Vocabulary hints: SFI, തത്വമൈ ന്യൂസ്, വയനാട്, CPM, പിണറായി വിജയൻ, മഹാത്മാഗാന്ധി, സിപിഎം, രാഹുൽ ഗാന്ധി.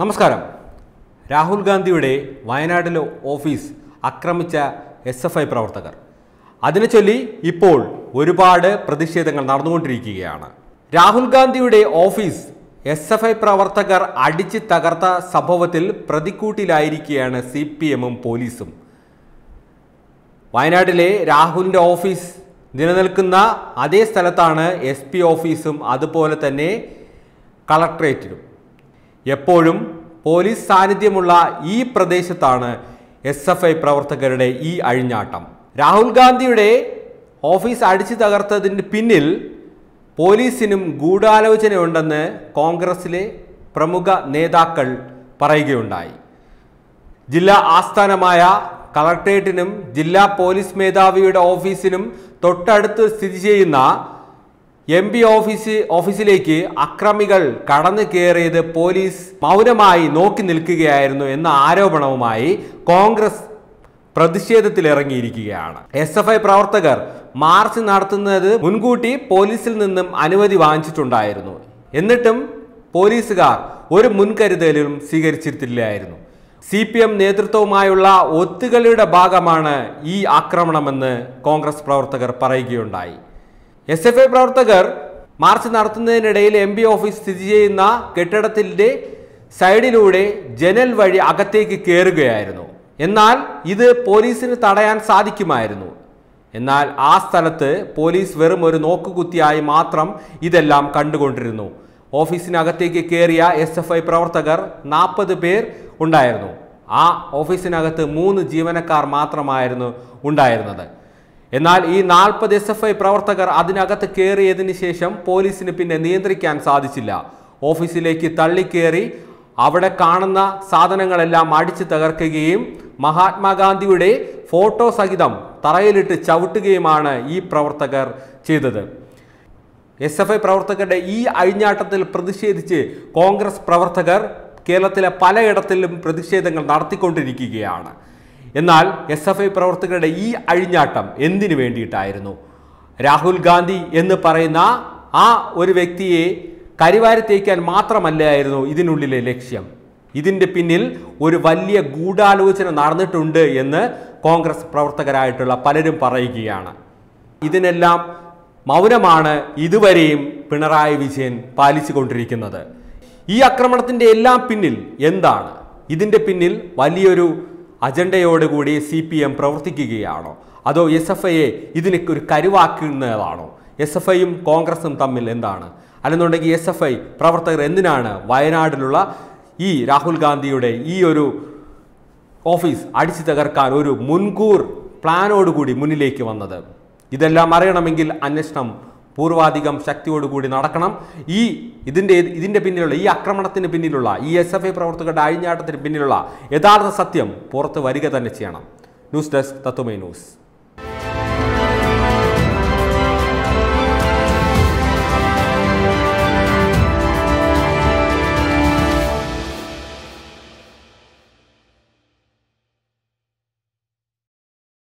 നമസ്കാരം. രാഹുൽ ഗാന്ധിയുടെ വയനാടിലെ ഓഫീസ് ആക്രമിച്ച എസ്എഫ്ഐ പ്രവർത്തകർ, അതിനെ ചൊല്ലി ഇപ്പോൾ ഒരുപാട് പ്രതിഷേധങ്ങൾ നടന്നുകൊണ്ടിരിക്കുകയാണ്. രാഹുൽ ഗാന്ധിയുടെ ഓഫീസ് എസ്എഫ്ഐ പ്രവർത്തകർ അടിച്ചു തകർത്ത സംഭവത്തിൽ പ്രതിക്കൂട്ടിലായിരിക്കുകയാണ് സിപിഎമ്മും പോലീസും. വയനാട്ടിലെ രാഹുലിൻ്റെ ഓഫീസ് നിലനിൽക്കുന്ന അതേ സ്ഥലത്താണ് SP ഓഫീസും അതുപോലെ തന്നെ കളക്ട്രേറ്റിലും. എപ്പോഴും പോലീസ് സാന്നിധ്യമുള്ള ഈ പ്രദേശത്താണ് SFI പ്രവർത്തകരുടെ ഈ അഴിഞ്ഞാട്ടം. രാഹുൽ ഗാന്ധിയുടെ ഓഫീസ് അടിച്ചു തകർത്തതിന് പിന്നിൽ പോലീസിനും ഗൂഢാലോചനയുണ്ടെന്ന് കോൺഗ്രസിലെ പ്രമുഖ നേതാക്കൾ പറയുകയുണ്ടായി. ജില്ലാ ആസ്ഥാനമായ കളക്ട്രേറ്റിനും ജില്ലാ പോലീസ് മേധാവിയുടെ ഓഫീസിനും തൊട്ടടുത്ത് സ്ഥിതി ചെയ്യുന്ന MP ഓഫീസിലേക്ക് അക്രമികൾ കടന്നു കയറിയത് പോലീസ് മൗനമായി നോക്കി നിൽക്കുകയായിരുന്നു എന്ന ആരോപണവുമായി കോൺഗ്രസ് പ്രതിഷേധത്തിലിറങ്ങിയിരിക്കുകയാണ്. SFI പ്രവർത്തകർ മാർച്ച് നടത്തുന്നത് മുൻകൂട്ടി പോലീസിൽ നിന്നും അനുമതി വാങ്ങിച്ചിട്ടുണ്ടായിരുന്നു. എന്നിട്ടും പോലീസുകാർ ഒരു മുൻകരുതലും സ്വീകരിച്ചിട്ടില്ലായിരുന്നു. CPM നേതൃത്വവുമായുള്ള ഒത്തുകളിയുടെ ഭാഗമാണ് ഈ ആക്രമണമെന്ന് കോൺഗ്രസ് പ്രവർത്തകർ പറയുകയുണ്ടായി. SFI പ്രവർത്തകർ മാർച്ച് നടത്തുന്നതിനിടയിൽ MP ഓഫീസ് സ്ഥിതി ചെയ്യുന്ന കെട്ടിടത്തിൻ്റെ സൈഡിലൂടെ ജനൽ വഴി അകത്തേക്ക് കയറുകയായിരുന്നു. എന്നാൽ ഇത് പോലീസിന് തടയാൻ സാധിക്കുമായിരുന്നു. എന്നാൽ ആ സ്ഥലത്ത് പോലീസ് വെറും ഒരു നോക്കുകുത്തിയായി മാത്രം ഇതെല്ലാം കണ്ടുകൊണ്ടിരുന്നു. ഓഫീസിനകത്തേക്ക് കയറിയ SFI പ്രവർത്തകർ 40 പേർ ഉണ്ടായിരുന്നു. ആ ഓഫീസിനകത്ത് 3 ജീവനക്കാർ മാത്രമായിരുന്നു ഉണ്ടായിരുന്നത്. എന്നാൽ ഈ 40 SFI പ്രവർത്തകർ അതിനകത്ത് കയറിയതിന് ശേഷം പോലീസിന് പിന്നെ നിയന്ത്രിക്കാൻ സാധിച്ചില്ല. ഓഫീസിലേക്ക് തള്ളിക്കേറി അവിടെ കാണുന്ന സാധനങ്ങളെല്ലാം അടിച്ചു തകർക്കുകയും മഹാത്മാഗാന്ധിയുടെ ഫോട്ടോ സഹിതം തറയിലിട്ട് ചവിട്ടുകയുമാണ് ഈ പ്രവർത്തകർ ചെയ്തത്. SFI പ്രവർത്തകരുടെ ഈ അഴിഞ്ഞാട്ടത്തിൽ പ്രതിഷേധിച്ച് കോൺഗ്രസ് പ്രവർത്തകർ കേരളത്തിലെ പലയിടത്തിലും പ്രതിഷേധങ്ങൾ നടത്തിക്കൊണ്ടിരിക്കുകയാണ്. എന്നാൽ SFI പ്രവർത്തകരുടെ ഈ അഴിഞ്ഞാട്ടം എന്തിനു വേണ്ടിയിട്ടായിരുന്നു? രാഹുൽ ഗാന്ധി എന്ന് പറയുന്ന ആ ഒരു വ്യക്തിയെ കരിവാരി തേക്കാൻ മാത്രമല്ലായിരുന്നു ഇതിനുള്ളിലെ ലക്ഷ്യം. ഇതിൻ്റെ പിന്നിൽ ഒരു വലിയ ഗൂഢാലോചന നടന്നിട്ടുണ്ട് എന്ന് കോൺഗ്രസ് പ്രവർത്തകരായിട്ടുള്ള പലരും പറയുകയാണ്. ഇതിനെല്ലാം മൗനമാണ് ഇതുവരെയും പിണറായി വിജയൻ പാലിച്ചുകൊണ്ടിരിക്കുന്നത്. ഈ ആക്രമണത്തിൻ്റെ എല്ലാം പിന്നിൽ എന്താണ്? ഇതിൻ്റെ പിന്നിൽ വലിയൊരു അജണ്ടയോടുകൂടി CPM പ്രവർത്തിക്കുകയാണോ? അതോ SFIയെ ഇതിനൊക്കെ ഒരു കരുവാക്കുന്നതാണോ? SFIയും കോൺഗ്രസും തമ്മിൽ എന്താണ്? അല്ലെന്നുണ്ടെങ്കിൽ SFI പ്രവർത്തകർ എന്തിനാണ് വയനാടിലുള്ള ഈ രാഹുൽ ഗാന്ധിയുടെ ഈ ഒരു ഓഫീസ് അടിച്ചു തകർക്കാൻ ഒരു മുൻകൂർ പ്ലാനോടുകൂടി മുന്നിലേക്ക് വന്നത്? ഇതെല്ലാം അറിയണമെങ്കിൽ അന്വേഷണം പൂർവാധികം ശക്തിയോടുകൂടി നടക്കണം. ഇതിൻ്റെ പിന്നിലുള്ള ഈ ആക്രമണത്തിന് പിന്നിലുള്ള ഈ SFI പ്രവർത്തകരുടെ അഴിഞ്ഞാട്ടത്തിന് പിന്നിലുള്ള യഥാർത്ഥ സത്യം പുറത്ത് വരിക തന്നെ ചെയ്യണം. News desk തത്വമൈ ന്യൂസ്.